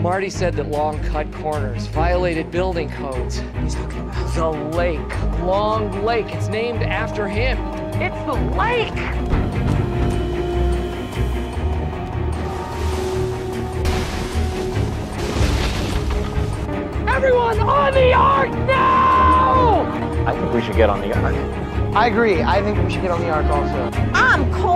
Marty said that Long cut corners, violated building codes. What are you talking about? The lake. Long Lake. It's named after him. It's the lake! Everyone on the ark now! I think we should get on the ark. I agree. I think we should get on the ark also. I'm cool.